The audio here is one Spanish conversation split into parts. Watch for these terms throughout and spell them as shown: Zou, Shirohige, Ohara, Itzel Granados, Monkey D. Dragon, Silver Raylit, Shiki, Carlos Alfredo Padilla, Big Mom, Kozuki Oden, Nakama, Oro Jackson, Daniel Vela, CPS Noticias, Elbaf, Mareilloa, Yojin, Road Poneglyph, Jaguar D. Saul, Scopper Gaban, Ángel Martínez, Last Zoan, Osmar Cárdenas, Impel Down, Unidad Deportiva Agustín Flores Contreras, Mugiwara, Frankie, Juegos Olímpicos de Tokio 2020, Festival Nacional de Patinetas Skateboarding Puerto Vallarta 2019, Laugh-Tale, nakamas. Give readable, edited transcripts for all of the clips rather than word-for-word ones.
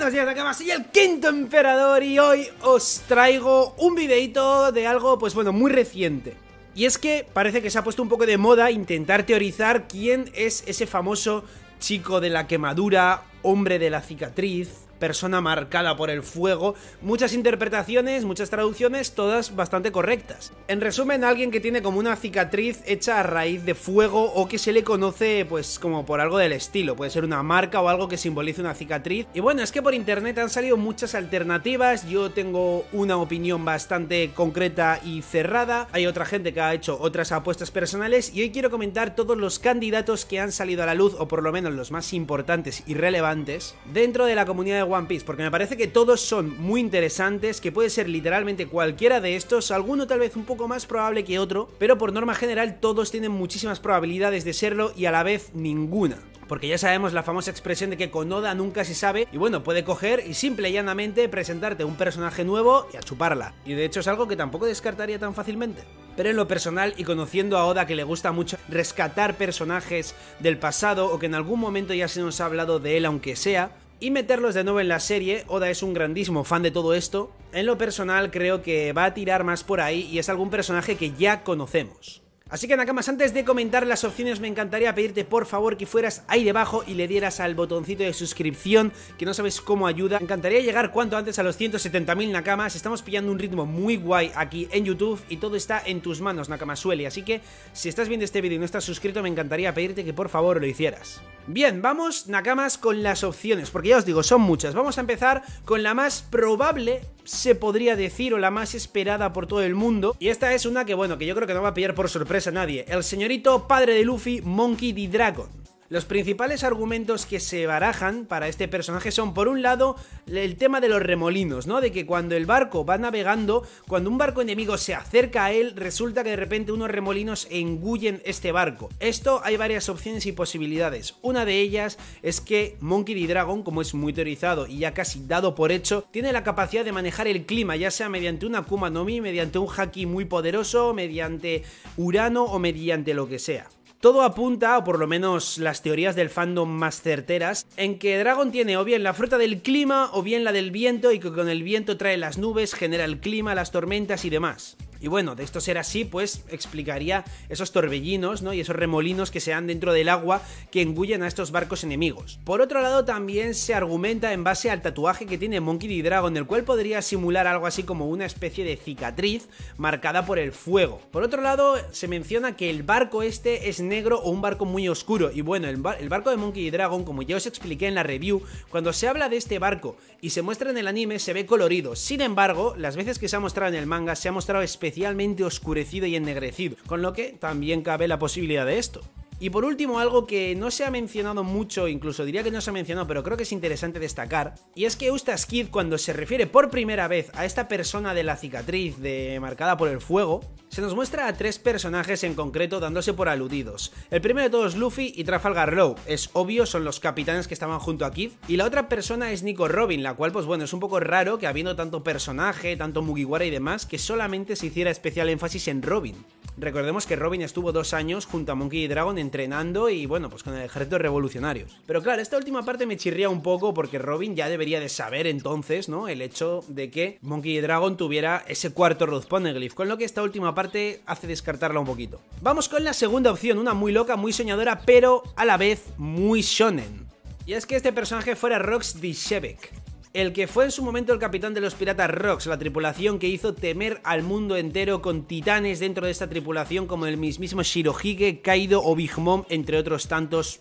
Buenos días, Nakamas, soy el quinto emperador y hoy os traigo un videito de algo, pues bueno, muy reciente. Y es que parece que se ha puesto un poco de moda intentar teorizar quién es ese famoso chico de la quemadura, hombre de la cicatriz, persona marcada por el fuego. Muchas interpretaciones, muchas traducciones, todas bastante correctas. En resumen, alguien que tiene como una cicatriz hecha a raíz de fuego o que se le conoce pues como por algo del estilo. Puede ser una marca o algo que simbolice una cicatriz. Y bueno, es que por internet han salido muchas alternativas. Yo tengo una opinión bastante concreta y cerrada. Hay otra gente que ha hecho otras apuestas personales y hoy quiero comentar todos los candidatos que han salido a la luz, o por lo menos los más importantes y relevantes dentro de la comunidad de One Piece, porque me parece que todos son muy interesantes, que puede ser literalmente cualquiera de estos, alguno tal vez un poco más probable que otro, pero por norma general todos tienen muchísimas probabilidades de serlo y a la vez ninguna. Porque ya sabemos la famosa expresión de que con Oda nunca se sabe, y bueno, puede coger y simple y llanamente presentarte un personaje nuevo y a chuparla. Y de hecho es algo que tampoco descartaría tan fácilmente. Pero en lo personal, y conociendo a Oda, que le gusta mucho rescatar personajes del pasado o que en algún momento ya se nos ha hablado de él aunque sea, y meterlos de nuevo en la serie, Oda es un grandísimo fan de todo esto. En lo personal creo que va a tirar más por ahí y es algún personaje que ya conocemos. Así que Nakamas, antes de comentar las opciones me encantaría pedirte por favor que fueras ahí debajo y le dieras al botoncito de suscripción, que no sabes cómo ayuda. Me encantaría llegar cuanto antes a los 170.000 Nakamas, estamos pillando un ritmo muy guay aquí en YouTube y todo está en tus manos, Nakamasueli. Así que si estás viendo este vídeo y no estás suscrito me encantaría pedirte que por favor lo hicieras. Bien, vamos, Nakamas, con las opciones, porque ya os digo, son muchas. Vamos a empezar con la más probable, se podría decir, o la más esperada por todo el mundo. Y esta es una que, bueno, que yo creo que no va a pillar por sorpresa a nadie. El señorito padre de Luffy, Monkey D. Dragon. Los principales argumentos que se barajan para este personaje son, por un lado, el tema de los remolinos, ¿no? De que cuando el barco va navegando, cuando un barco enemigo se acerca a él, resulta que de repente unos remolinos engullen este barco. Esto hay varias opciones y posibilidades. Una de ellas es que Monkey D. Dragon, como es muy teorizado y ya casi dado por hecho, tiene la capacidad de manejar el clima, ya sea mediante una Akuma no Mi, mediante un Haki muy poderoso, mediante Urano o mediante lo que sea. Todo apunta, o por lo menos las teorías del fandom más certeras, en que Dragon tiene o bien la fruta del clima o bien la del viento, y que con el viento trae las nubes, genera el clima, las tormentas y demás. Y bueno, de esto ser así, pues explicaría esos torbellinos, ¿no? Y esos remolinos que se dan dentro del agua que engullen a estos barcos enemigos. Por otro lado, también se argumenta en base al tatuaje que tiene Monkey D. Dragon, el cual podría simular algo así como una especie de cicatriz marcada por el fuego. Por otro lado, se menciona que el barco este es negro o un barco muy oscuro. Y bueno, el barco de Monkey D. Dragon, como ya os expliqué en la review, cuando se habla de este barco y se muestra en el anime, se ve colorido. Sin embargo, las veces que se ha mostrado en el manga, se ha mostrado especialmente oscurecido y ennegrecido, con lo que también cabe la posibilidad de esto. Y por último, algo que no se ha mencionado mucho, incluso diría que no se ha mencionado, pero creo que es interesante destacar, y es que Eustass Kid, cuando se refiere por primera vez a esta persona de la cicatriz marcada por el fuego, se nos muestra a tres personajes en concreto dándose por aludidos. El primero de todos, Luffy y Trafalgar Law, es obvio, son los capitanes que estaban junto a Kid. Y la otra persona es Nico Robin, la cual, pues bueno, es un poco raro que habiendo tanto personaje, tanto Mugiwara y demás, que solamente se hiciera especial énfasis en Robin. Recordemos que Robin estuvo 2 años junto a Monkey D. Dragon entrenando y bueno, pues con el ejército revolucionario. Pero claro, esta última parte me chirría un poco porque Robin ya debería de saber entonces, ¿no? El hecho de que Monkey D. Dragon tuviera ese cuarto Road Poneglyph, con lo que esta última parte hace descartarla un poquito. Vamos con la segunda opción, una muy loca, muy soñadora, pero a la vez muy shonen. Y es que este personaje fuera Rocks D. Xebec, el que fue en su momento el capitán de los piratas Rocks, la tripulación que hizo temer al mundo entero con titanes dentro de esta tripulación como el mismísimo Shirohige, Kaido o Big Mom, entre otros tantos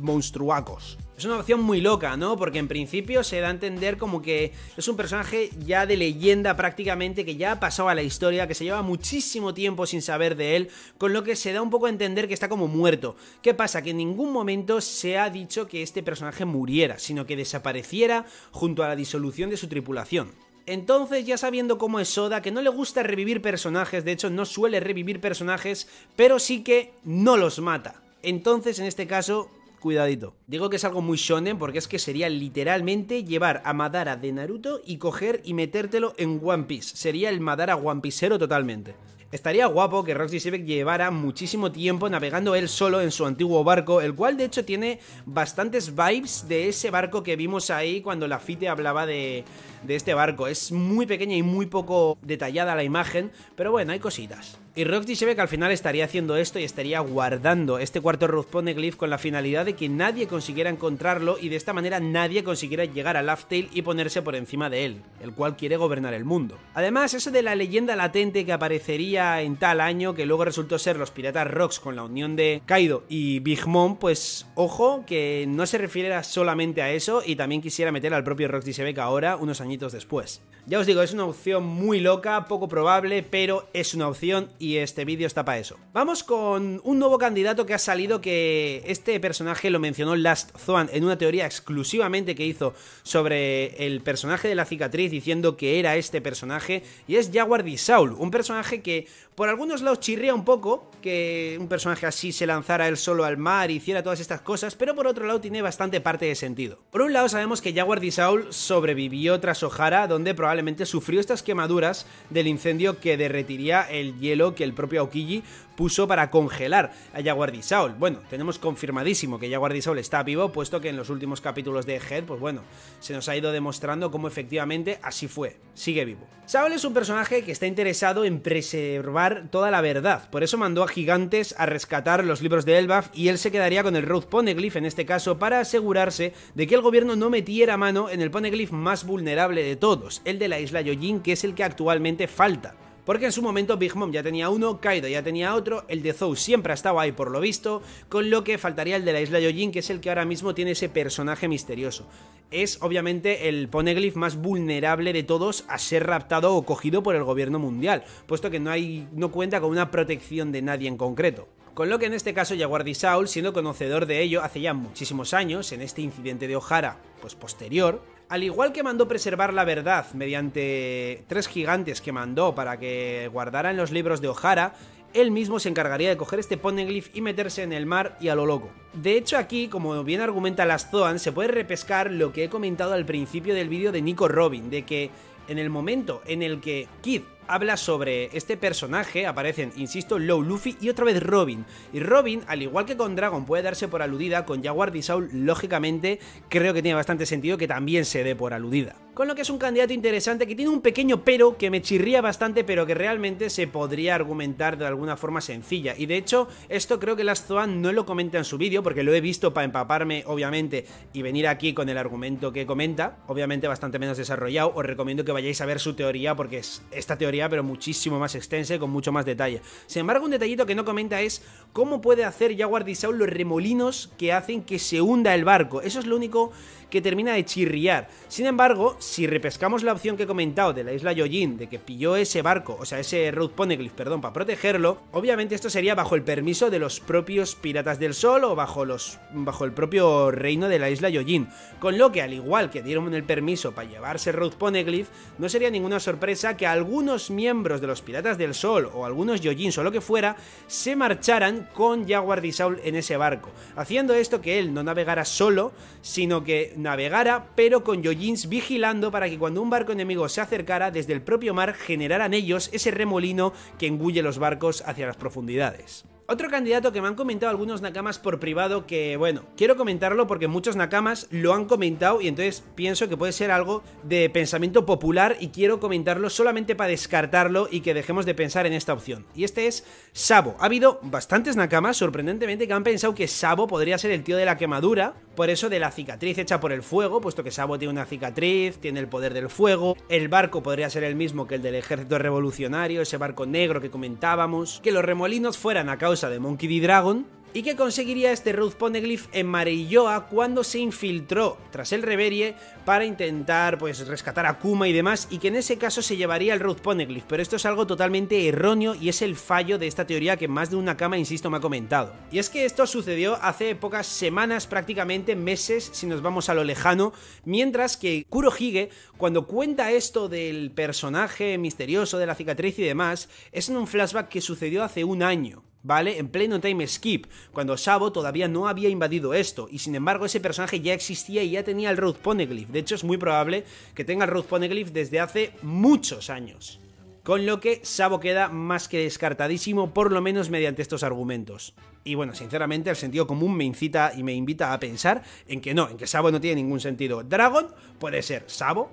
monstruacos. Es una opción muy loca, ¿no? Porque en principio se da a entender como que es un personaje ya de leyenda prácticamente, que ya ha pasado a la historia, que se lleva muchísimo tiempo sin saber de él, con lo que se da un poco a entender que está como muerto. ¿Qué pasa? Que en ningún momento se ha dicho que este personaje muriera, sino que desapareciera junto a la disolución de su tripulación. Entonces, ya sabiendo cómo es Oda, que no le gusta revivir personajes, de hecho no suele revivir personajes, pero sí que no los mata. Entonces, en este caso, cuidadito. Digo que es algo muy shonen porque es que sería literalmente llevar a Madara de Naruto y coger y metértelo en One Piece. Sería el Madara One Piecero totalmente. Estaría guapo que Rocks D. Xebec llevara muchísimo tiempo navegando él solo en su antiguo barco, el cual de hecho tiene bastantes vibes de ese barco que vimos ahí cuando Lafitte hablaba de este barco. Es muy pequeña y muy poco detallada la imagen, pero bueno, hay cositas. Y Rocks D. Xebec al final estaría haciendo esto y estaría guardando este cuarto Ruponeglyph con la finalidad de que nadie consiguiera encontrarlo y de esta manera nadie consiguiera llegar a Laugh-Tale y ponerse por encima de él, el cual quiere gobernar el mundo. Además, eso de la leyenda latente que aparecería en tal año, que luego resultó ser los piratas Rocks con la unión de Kaido y Big Mom, pues ojo que no se refiere solamente a eso y también quisiera meter al propio Rocks D. Xebec ahora, unos añitos después. Ya os digo, es una opción muy loca, poco probable, pero es una opción y este vídeo está para eso. Vamos con un nuevo candidato que ha salido, que este personaje lo mencionó Last Zoan en una teoría exclusivamente que hizo sobre el personaje de la cicatriz, diciendo que era este personaje, y es Jaguar D. Saul, un personaje que por algunos lados chirría un poco, que un personaje así se lanzara él solo al mar y hiciera todas estas cosas, pero por otro lado tiene bastante parte de sentido. Por un lado sabemos que Jaguar D. Saul sobrevivió tras Ohara, donde probablemente sufrió estas quemaduras del incendio que derretiría el hielo que el propio Aokiji puso para congelar a Jaguar D. Saul. Bueno, tenemos confirmadísimo que Jaguar D. Saul está vivo, puesto que en los últimos capítulos de Head, pues bueno, se nos ha ido demostrando cómo efectivamente así fue, sigue vivo. Saul es un personaje que está interesado en preservar toda la verdad, por eso mandó a gigantes a rescatar los libros de Elbaf y él se quedaría con el Road Poneglyph en este caso para asegurarse de que el gobierno no metiera mano en el Poneglyph más vulnerable de todos, el de la isla Yojin, que es el que actualmente falta. Porque en su momento Big Mom ya tenía uno, Kaido ya tenía otro, el de Zou siempre ha estado ahí por lo visto, con lo que faltaría el de la isla Yojin, que es el que ahora mismo tiene ese personaje misterioso. Es obviamente el Poneglyph más vulnerable de todos a ser raptado o cogido por el gobierno mundial, puesto que no cuenta con una protección de nadie en concreto. Con lo que en este caso Jaguar D. Saul, siendo conocedor de ello hace ya muchísimos años, en este incidente de Ohara, pues posterior, al igual que mandó preservar la verdad mediante tres gigantes que mandó para que guardaran los libros de Ohara, él mismo se encargaría de coger este Poneglyph y meterse en el mar y a lo loco. De hecho aquí, como bien argumenta Last Zoan, se puede repescar lo que he comentado al principio del vídeo de Nico Robin, de que en el momento en el que Kid habla sobre este personaje, aparecen, insisto, Law, Luffy y otra vez Robin. Y Robin, al igual que con Dragon puede darse por aludida, con Jaguar D. Saul, lógicamente, creo que tiene bastante sentido que también se dé por aludida. Con lo que es un candidato interesante que tiene un pequeño pero que me chirría bastante, pero que realmente se podría argumentar de alguna forma sencilla. Y de hecho, esto creo que Last Zoan no lo comenta en su vídeo, porque lo he visto para empaparme, obviamente, y venir aquí con el argumento que comenta, obviamente bastante menos desarrollado. Os recomiendo que vayáis a ver su teoría, porque es esta teoría pero muchísimo más extensa y con mucho más detalle. Sin embargo, un detallito que no comenta es cómo puede hacer Jaguar D. Saul los remolinos que hacen que se hunda el barco. Eso es lo único que termina de chirriar. Sin embargo, si repescamos la opción que he comentado de la isla Yojin, de que pilló ese barco, o sea, ese Road Poneglyph, perdón, para protegerlo, obviamente esto sería bajo el permiso de los propios Piratas del Sol o bajo el propio reino de la isla Yojin. Con lo que, al igual que dieron el permiso para llevarse Road Poneglyph, no sería ninguna sorpresa que algunos miembros de los Piratas del Sol o algunos Yojins o lo que fuera, se marcharan con Jaguar D. Saul en ese barco, haciendo esto que él no navegara solo, sino que navegara pero con Yojins vigilando para que cuando un barco enemigo se acercara desde el propio mar generaran ellos ese remolino que engulle los barcos hacia las profundidades. Otro candidato que me han comentado algunos nakamas por privado, que bueno, quiero comentarlo porque muchos nakamas lo han comentado y entonces pienso que puede ser algo de pensamiento popular y quiero comentarlo solamente para descartarlo y que dejemos de pensar en esta opción. Y este es Sabo. Ha habido bastantes nakamas, sorprendentemente, que han pensado que Sabo podría ser el tío de la quemadura, por eso de la cicatriz hecha por el fuego, puesto que Sabo tiene una cicatriz, tiene el poder del fuego, el barco podría ser el mismo que el del ejército revolucionario, ese barco negro que comentábamos, que los remolinos fueran a causa de Monkey D. Dragon y que conseguiría este Road Poneglyph en Mareilloa cuando se infiltró tras el Reverie para intentar pues rescatar a Kuma y demás, y que en ese caso se llevaría el Road Poneglyph, pero esto es algo totalmente erróneo y es el fallo de esta teoría que más de una cama, insisto, me ha comentado. Y es que esto sucedió hace pocas semanas, prácticamente meses si nos vamos a lo lejano, mientras que Kurohige, cuando cuenta esto del personaje misterioso de la cicatriz y demás, es en un flashback que sucedió hace un año, ¿vale? En pleno time skip, cuando Sabo todavía no había invadido esto, y sin embargo ese personaje ya existía y ya tenía el Road Poneglyph. De hecho es muy probable que tenga el Road Poneglyph desde hace muchos años. con lo que Sabo queda más que descartadísimo, por lo menos mediante estos argumentos. Y bueno, sinceramente el sentido común me incita y me invita a pensar en que no, en que Sabo no tiene ningún sentido. Dragon puede ser Sabo.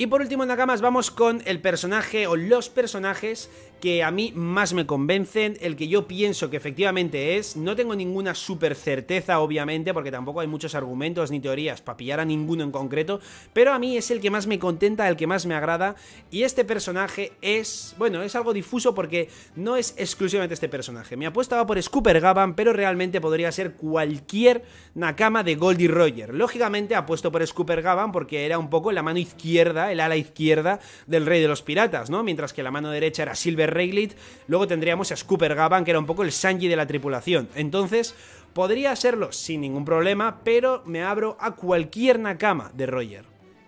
Y por último, nakamas, vamos con el personaje o los personajes que a mí más me convencen, el que yo pienso que efectivamente es. No tengo ninguna super certeza, obviamente, porque tampoco hay muchos argumentos ni teorías para pillar a ninguno en concreto, pero a mí es el que más me contenta, el que más me agrada, y este personaje es, bueno, es algo difuso porque no es exclusivamente este personaje. Mi apuesta va por Scopper Gaban, pero realmente podría ser cualquier nakama de Goldie Roger. Lógicamente apuesto por Scopper Gaban porque era un poco la mano izquierda, el ala izquierda del rey de los piratas, ¿no? Mientras que la mano derecha era Silver Raylit, luego tendríamos a Scopper Gaban, que era un poco el Sanji de la tripulación. Entonces, podría serlo sin ningún problema, pero me abro a cualquier nakama de Roger.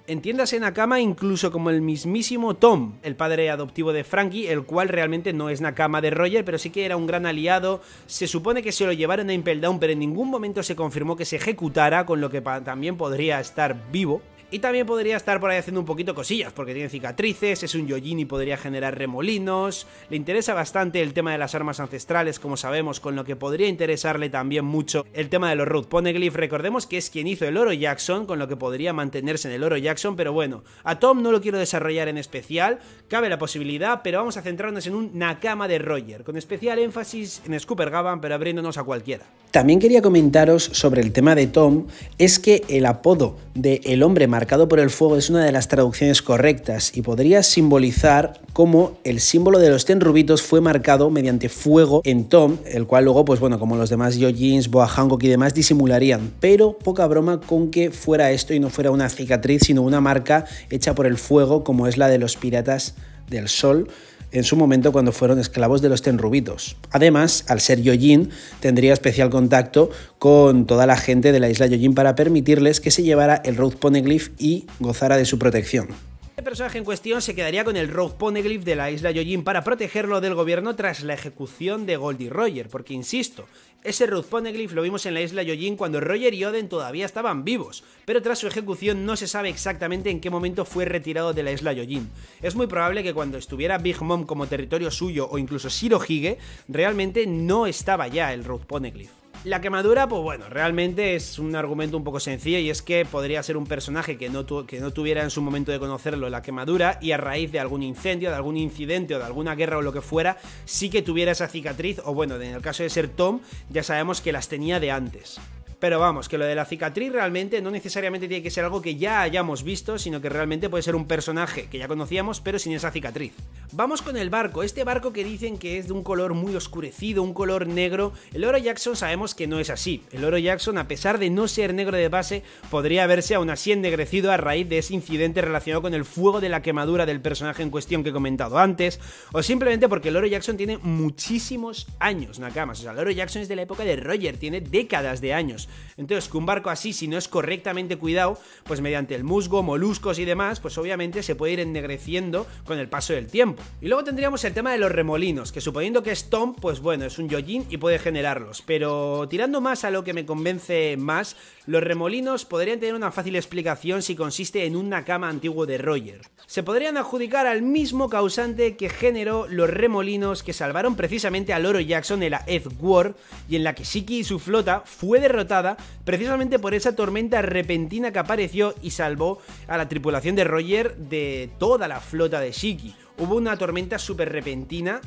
Entiéndase nakama incluso como el mismísimo Tom, el padre adoptivo de Frankie, el cual realmente no es nakama de Roger, pero sí que era un gran aliado. Se supone que se lo llevaron a Impel Down, pero en ningún momento se confirmó que se ejecutara, con lo que también podría estar vivo. Y también podría estar por ahí haciendo un poquito cosillas, porque tiene cicatrices, es un yojin y podría generar remolinos. Le interesa bastante el tema de las armas ancestrales, como sabemos, con lo que podría interesarle también mucho el tema de los Road Poneglyph. Recordemos que es quien hizo el Oro Jackson, con lo que podría mantenerse en el Oro Jackson, pero bueno, a Tom no lo quiero desarrollar en especial, cabe la posibilidad, pero vamos a centrarnos en un nakama de Roger, con especial énfasis en Scopper Gaban, pero abriéndonos a cualquiera. También quería comentaros sobre el tema de Tom, es que el apodo de El Hombre Maravilloso marcado por el fuego es una de las traducciones correctas y podría simbolizar cómo el símbolo de los 10 rubitos fue marcado mediante fuego en Tom, el cual luego, pues bueno, como los demás Yojins, Boa Hancock y demás, disimularían, pero poca broma con que fuera esto y no fuera una cicatriz, sino una marca hecha por el fuego, como es la de los piratas del sol en su momento cuando fueron esclavos de los 10 rubitos. Además, al ser Yojin, tendría especial contacto con toda la gente de la isla Yojin para permitirles que se llevara el Road Poneglyph y gozara de su protección. Este personaje en cuestión se quedaría con el Road Poneglyph de la isla Yojin para protegerlo del gobierno tras la ejecución de Goldie Roger, porque insisto, ese Road Poneglyph lo vimos en la isla Yojin cuando Roger y Oden todavía estaban vivos, pero tras su ejecución no se sabe exactamente en qué momento fue retirado de la isla Yojin. Es muy probable que cuando estuviera Big Mom como territorio suyo o incluso Shirohige, realmente no estaba ya el Road Poneglyph. La quemadura, pues bueno, realmente es un argumento un poco sencillo y es que podría ser un personaje que no tuviera en su momento de conocerlo la quemadura y a raíz de algún incendio, de algún incidente o de alguna guerra o lo que fuera, sí que tuviera esa cicatriz o bueno, en el caso de ser Tom, ya sabemos que las tenía de antes. Pero vamos, que lo de la cicatriz realmente no necesariamente tiene que ser algo que ya hayamos visto, sino que realmente puede ser un personaje que ya conocíamos, pero sin esa cicatriz. Vamos con el barco, este barco que dicen que es de un color muy oscurecido, un color negro. El Oro Jackson sabemos que no es así. El Oro Jackson, a pesar de no ser negro de base, podría haberse aún así ennegrecido a raíz de ese incidente relacionado con el fuego de la quemadura del personaje en cuestión que he comentado antes, o simplemente porque el Oro Jackson tiene muchísimos años, nakamas. O sea, el Oro Jackson es de la época de Roger, tiene décadas de años. Entonces, que un barco así, si no es correctamente cuidado, pues mediante el musgo, moluscos y demás, pues obviamente se puede ir ennegreciendo con el paso del tiempo. Y luego tendríamos el tema de los remolinos, que suponiendo que es Tom, pues bueno, es un Yojin y puede generarlos. Pero tirando más a lo que me convence más, los remolinos podrían tener una fácil explicación si consiste en un nakama antiguo de Roger. Se podrían adjudicar al mismo causante que generó los remolinos que salvaron precisamente al Oro Jackson en la Ed War y en la que Shiki y su flota fue derrotada precisamente por esa tormenta repentina que apareció y salvó a la tripulación de Roger de toda la flota de Shiki. Hubo una tormenta súper repentina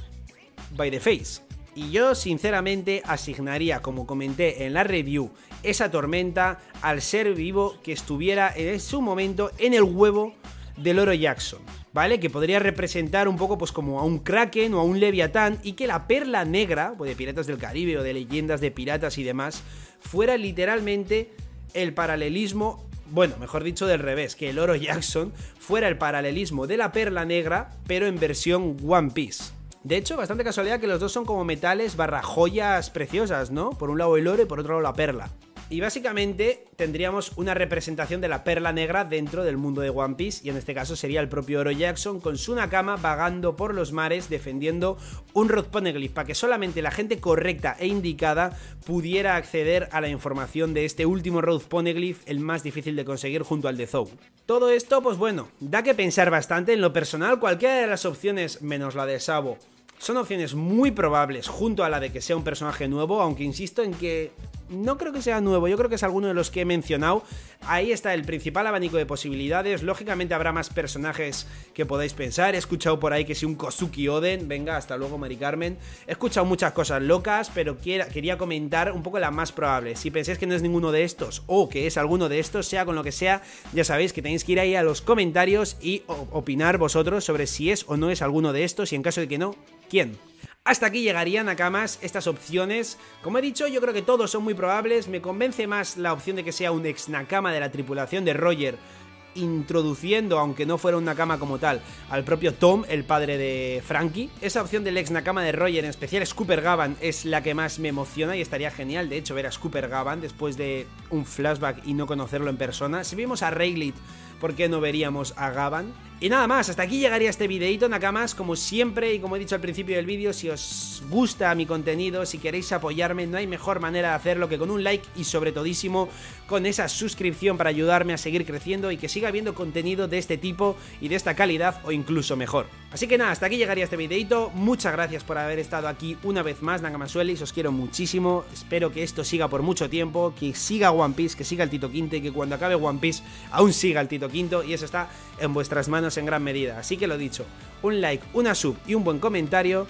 by the face. Y yo sinceramente asignaría, como comenté en la review, esa tormenta al ser vivo que estuviera en su momento en el huevo del Oro Jackson, ¿vale? Que podría representar un poco pues como a un Kraken o a un Leviatán y que la perla negra, pues de Piratas del Caribe o de leyendas de piratas y demás, fuera literalmente el paralelismo, bueno, mejor dicho del revés, que el Oro Jackson fuera el paralelismo de la perla negra, pero en versión One Piece. De hecho, bastante casualidad que los dos son como metales barra joyas preciosas, ¿no? Por un lado el oro y por otro lado la perla. Y básicamente tendríamos una representación de la perla negra dentro del mundo de One Piece, y en este caso sería el propio Oro Jackson con su Nakama vagando por los mares defendiendo un Rod Poneglyph para que solamente la gente correcta e indicada pudiera acceder a la información de este último Rod Poneglyph, el más difícil de conseguir junto al de Zou. Todo esto, pues bueno, da que pensar bastante. En lo personal, cualquiera de las opciones menos la de Sabo son opciones muy probables junto a la de que sea un personaje nuevo, aunque insisto en que no creo que sea nuevo, yo creo que es alguno de los que he mencionado. Ahí está el principal abanico de posibilidades. Lógicamente habrá más personajes que podáis pensar. He escuchado por ahí que si un Kozuki Oden, venga, hasta luego Mari Carmen. He escuchado muchas cosas locas, pero quería comentar un poco la más probable. Si pensáis que no es ninguno de estos o que es alguno de estos, sea con lo que sea, ya sabéis que tenéis que ir ahí a los comentarios y opinar vosotros sobre si es o no es alguno de estos, y en caso de que no, ¿quién? Hasta aquí llegarían, Nakamas, estas opciones. Como he dicho, yo creo que todos son muy probables. Me convence más la opción de que sea un ex Nakama de la tripulación de Roger, introduciendo, aunque no fuera un Nakama como tal, al propio Tom, el padre de Frankie. Esa opción del ex Nakama de Roger, en especial Scooper Gaban, es la que más me emociona y estaría genial, de hecho, ver a Scooper Gaban después de un flashback y no conocerlo en persona. Si vimos a Rayleigh, ¿por qué no veríamos a Gaban? Y nada más, hasta aquí llegaría este videito, Nakamas, como siempre, y como he dicho al principio del vídeo, si os gusta mi contenido, si queréis apoyarme, no hay mejor manera de hacerlo que con un like y sobre todísimo con esa suscripción para ayudarme a seguir creciendo y que siga habiendo contenido de este tipo y de esta calidad o incluso mejor. Así que nada, hasta aquí llegaría este videito, muchas gracias por haber estado aquí una vez más, Nakamasuelis, os quiero muchísimo, espero que esto siga por mucho tiempo, que siga One Piece, que siga el Tito Quinto y que cuando acabe One Piece aún siga el Tito Quinto, y eso está en vuestras manos en gran medida. Así que lo dicho, un like, una sub y un buen comentario,